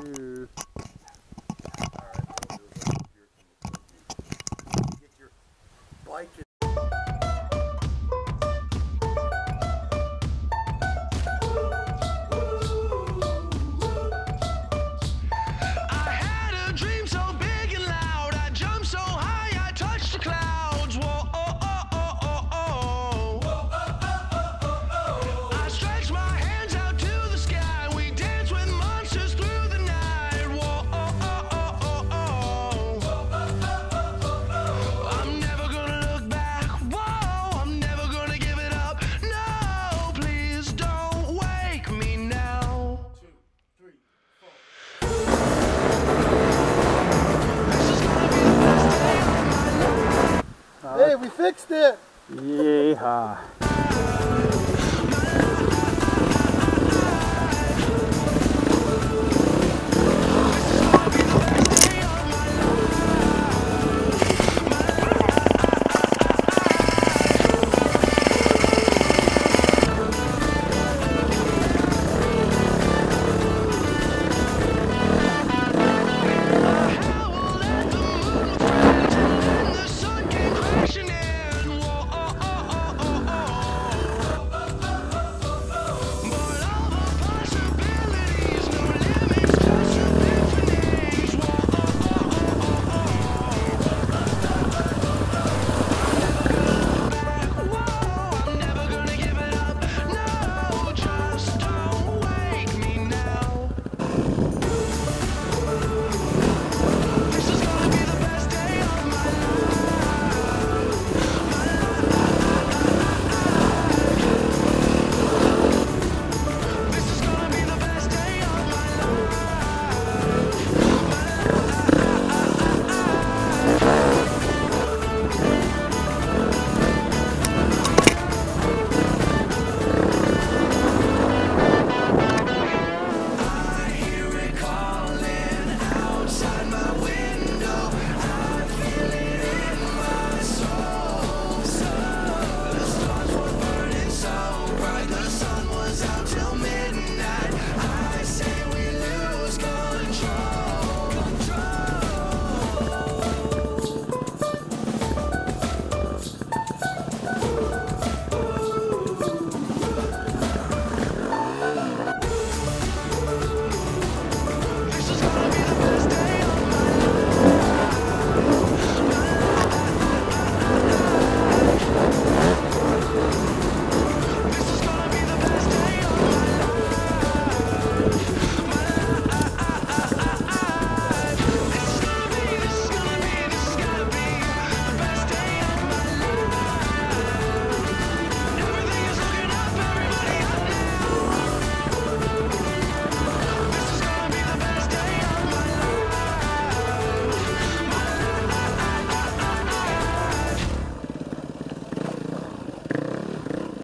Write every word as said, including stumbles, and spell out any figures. do. Fixed it! Yeehaw.